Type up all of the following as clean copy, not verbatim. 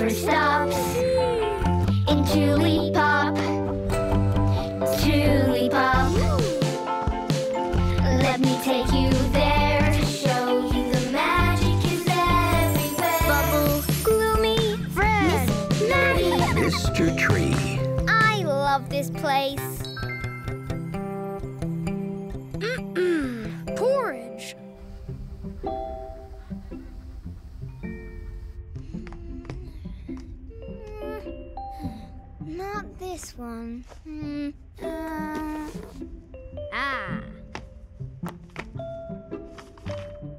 never stops. In Tulipop, Tulipop, let me take you there, show you the magic is everywhere. Bubble, Gloomy, Fred, Miss Maddie, Mr. Tree. I love this place. This one.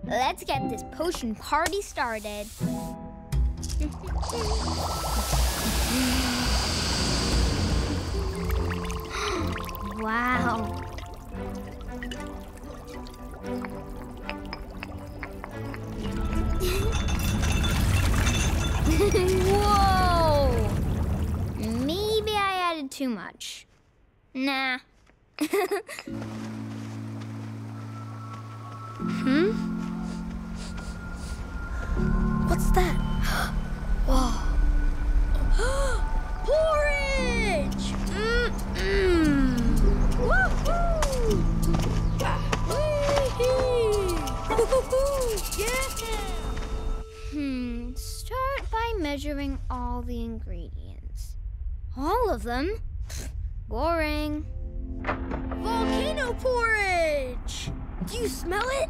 Let's get this potion party started. Wow. Whoa! Maybe I added too much. Nah. What's that? Whoa. Porridge! Woohoo! Woohoo! Yeah! Start by measuring all the ingredients. All of them? Boring. Volcano porridge! Do you smell it?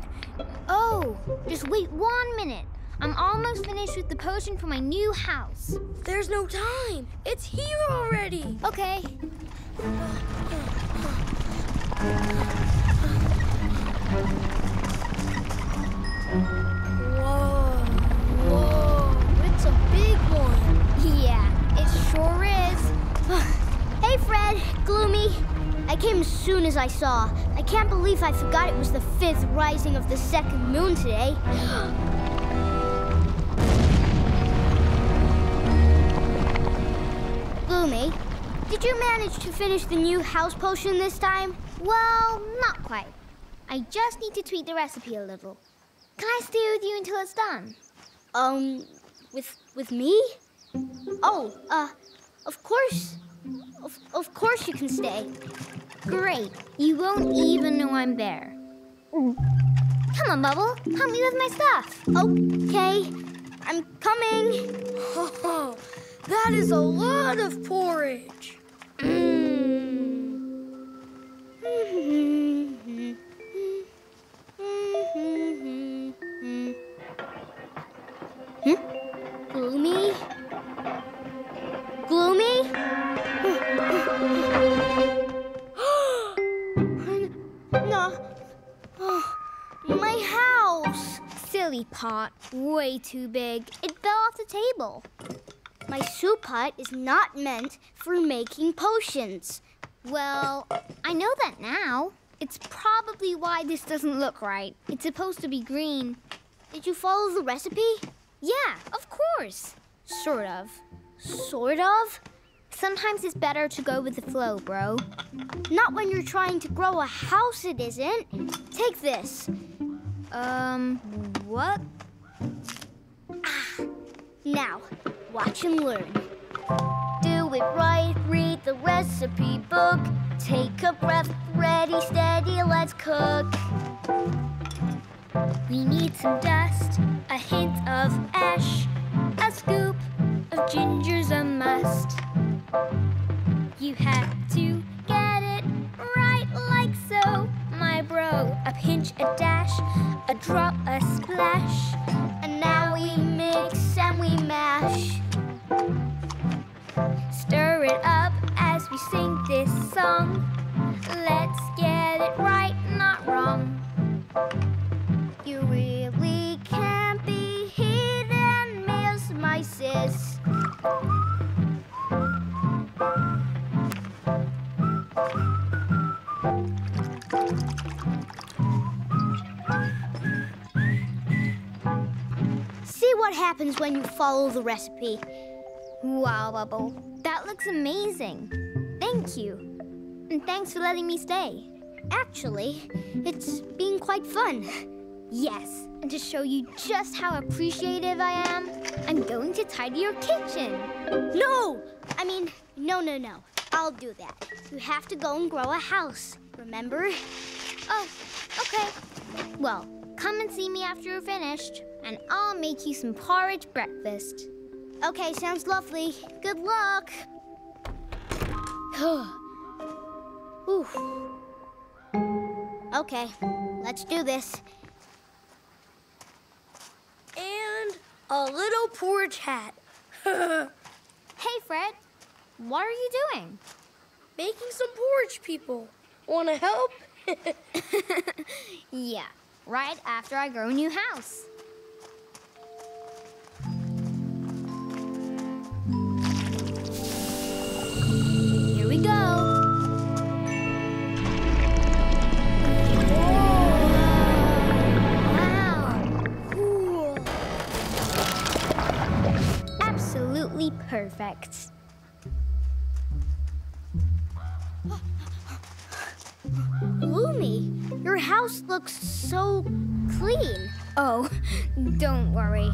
Oh, just wait 1 minute. I'm almost finished with the potion for my new house. There's no time. It's here already. Okay. Whoa. Whoa, it's a big one. Yeah, it sure is. Hey, Fred, Gloomy. I came as soon as I saw. I can't believe I forgot it was the 5th rising of the 2nd moon today. Gloomy, did you manage to finish the new house potion this time? Well, not quite. I just need to tweak the recipe a little. Can I stay with you until it's done? With me? Oh, Of course you can stay. Great. You won't even know I'm there. Come on, Bubble. Help me with my stuff. Okay. I'm coming. Oh, that is a lot of porridge. Gloomy? Gloomy? No. Oh, my house! Silly pot, way too big. It fell off the table. My soup pot is not meant for making potions. Well, I know that now. It's probably why this doesn't look right. It's supposed to be green. Did you follow the recipe? Yeah, of course. Sort of. Sort of? Sometimes it's better to go with the flow, bro. Not when you're trying to grow a house, it isn't. Take this. What? Ah! Now, watch and learn. Do it right, read the recipe book. Take a breath, ready, steady, let's cook. We need some dust, a hint of ash, a scoop of ginger's a must. You have to get it right like so, my bro. A pinch, a dash, a drop, a splash, and now we mix and we mash. Stir it up as we sing this song. Let's get it right, not wrong. You really can't be hit and miss, my sis. See what happens when you follow the recipe. Wow, Bubble, that looks amazing. Thank you. And thanks for letting me stay. Actually, it's been quite fun. Yes, and to show you just how appreciative I am, I'm going to tidy your kitchen. No! I mean, no. I'll do that. You have to go and grow a house, remember? Oh, okay. Well, come and see me after you're finished, and I'll make you some porridge breakfast. Okay, sounds lovely. Good luck. Oof. Okay, let's do this. And a little porridge hat. Hey, Fred. What are you doing? Making some porridge, people. Wanna help? Yeah, right after I grow a new house. Here we go. Perfect. Gloomy, your house looks so clean. Oh, don't worry.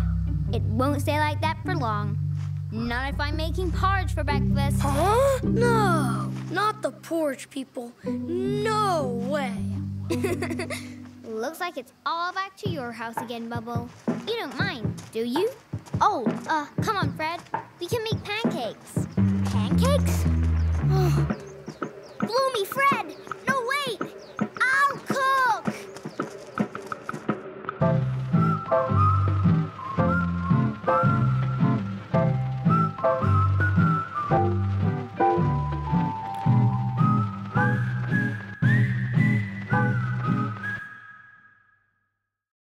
It won't stay like that for long. Not if I'm making porridge for breakfast. Huh? No, not the porridge, people. No way. Looks like it's all back to your house again, Bubble. You don't mind, do you? Oh, come on, Fred. We can make pancakes. Pancakes? Oh. Gloomy, Fred! No, wait! I'll cook!